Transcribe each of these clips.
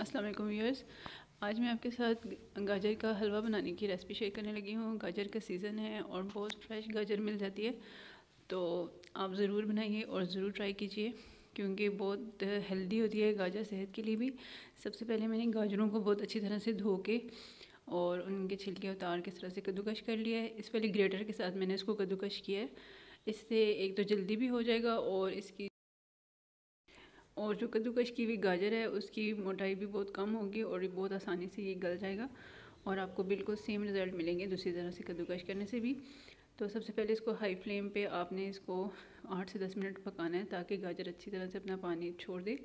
अस्सलाम वालेकुम व्यूअर्स, आज मैं आपके साथ गाजर का हलवा बनाने की रेसिपी शेयर करने लगी हूँ। गाजर का सीज़न है और बहुत फ्रेश गाजर मिल जाती है, तो आप ज़रूर बनाइए और ज़रूर ट्राई कीजिए क्योंकि बहुत हेल्दी होती है गाजर सेहत के लिए भी। सबसे पहले मैंने गाजरों को बहुत अच्छी तरह से धो के और उनके छिलके उतार के इस तरह से कद्दूकश कर लिया है। इस पहले ग्रेटर के साथ मैंने इसको कद्दूकश किया है, इससे एक तो जल्दी भी हो जाएगा और इसकी और जो कद्दूकश की हुई गाजर है उसकी मोटाई भी बहुत कम होगी और ये बहुत आसानी से ये गल जाएगा और आपको बिल्कुल सेम रिज़ल्ट मिलेंगे दूसरी तरह से कद्दूकश करने से भी। तो सबसे पहले इसको हाई फ्लेम पे आपने इसको 8 से 10 मिनट पकाना है ताकि गाजर अच्छी तरह से अपना पानी छोड़ दे।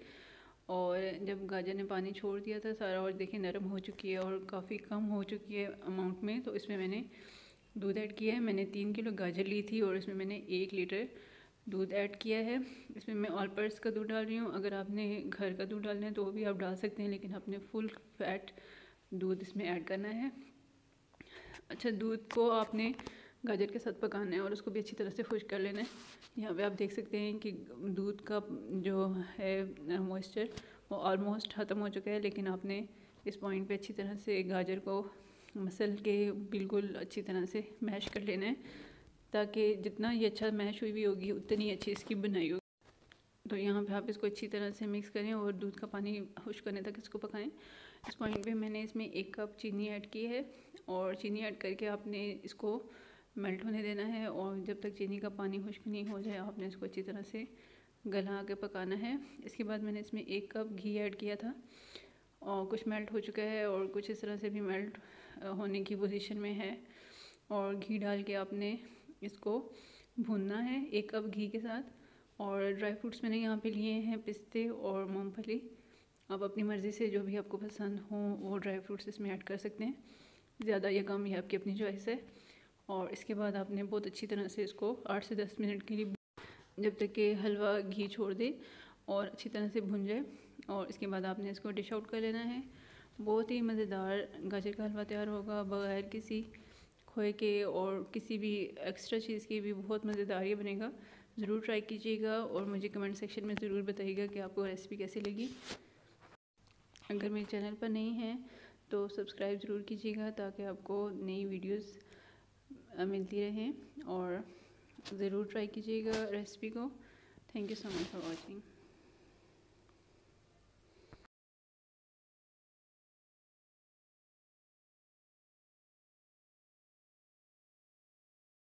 और जब गाजर ने पानी छोड़ दिया था सारा और देखिए नरम हो चुकी है और काफ़ी कम हो चुकी है अमाउंट में, तो इसमें मैंने दूध ऐड किया है। मैंने 3 किलो गाजर ली थी और इसमें मैंने 1 लीटर दूध ऐड किया है। इसमें मैं ऑल पर्पस का दूध डाल रही हूँ, अगर आपने घर का दूध डालना है तो वो भी आप डाल सकते हैं, लेकिन आपने फुल फैट दूध इसमें ऐड करना है। अच्छा, दूध को आपने गाजर के साथ पकाना है और उसको भी अच्छी तरह से खुश कर लेना है। यहाँ पे आप देख सकते हैं कि दूध का जो है मॉइस्चर वो ऑलमोस्ट ख़त्म हो चुका है, लेकिन आपने इस पॉइंट पे अच्छी तरह से गाजर को मसल के बिल्कुल अच्छी तरह से मैश कर लेना है ताकि जितना ये अच्छा मैश हुई भी होगी उतनी अच्छी इसकी बनाई होगी। तो यहाँ पे आप इसको अच्छी तरह से मिक्स करें और दूध का पानी खुश करने तक इसको पकाएं। इस पॉइंट पे मैंने इसमें 1 कप चीनी ऐड की है और चीनी ऐड करके आपने इसको मेल्ट होने देना है और जब तक चीनी का पानी खुश्क नहीं हो जाए आपने इसको अच्छी तरह से गला के पकाना है। इसके बाद मैंने इसमें 1 कप घी ऐड किया था और कुछ मेल्ट हो चुका है और कुछ इस तरह से भी मेल्ट होने की पोजीशन में है। और घी डाल के आपने इसको भूनना है 1 कप घी के साथ। और ड्राई फ्रूट्स मैंने यहाँ पे लिए हैं पिस्ते और मूंगफली, आप अपनी मर्ज़ी से जो भी आपको पसंद हो वो ड्राई फ्रूट्स इसमें ऐड कर सकते हैं, ज़्यादा या कम ये आपकी अपनी चॉइस है। और इसके बाद आपने बहुत अच्छी तरह से इसको 8 से 10 मिनट के लिए जब तक कि हलवा घी छोड़ दे और अच्छी तरह से भुन जाए और इसके बाद आपने इसको डिश आउट कर लेना है। बहुत ही मज़ेदार गाजर का हलवा तैयार होगा बग़ैर किसी खोए के और किसी भी एक्स्ट्रा चीज़ के भी, बहुत मज़ेदार ये बनेगा। ज़रूर ट्राई कीजिएगा और मुझे कमेंट सेक्शन में ज़रूर बताइएगा कि आपको रेसिपी कैसी लगी। अगर मेरे चैनल पर नहीं है तो सब्सक्राइब ज़रूर कीजिएगा ताकि आपको नई वीडियोस मिलती रहें और ज़रूर ट्राई कीजिएगा रेसिपी को। Thank you so much for watching.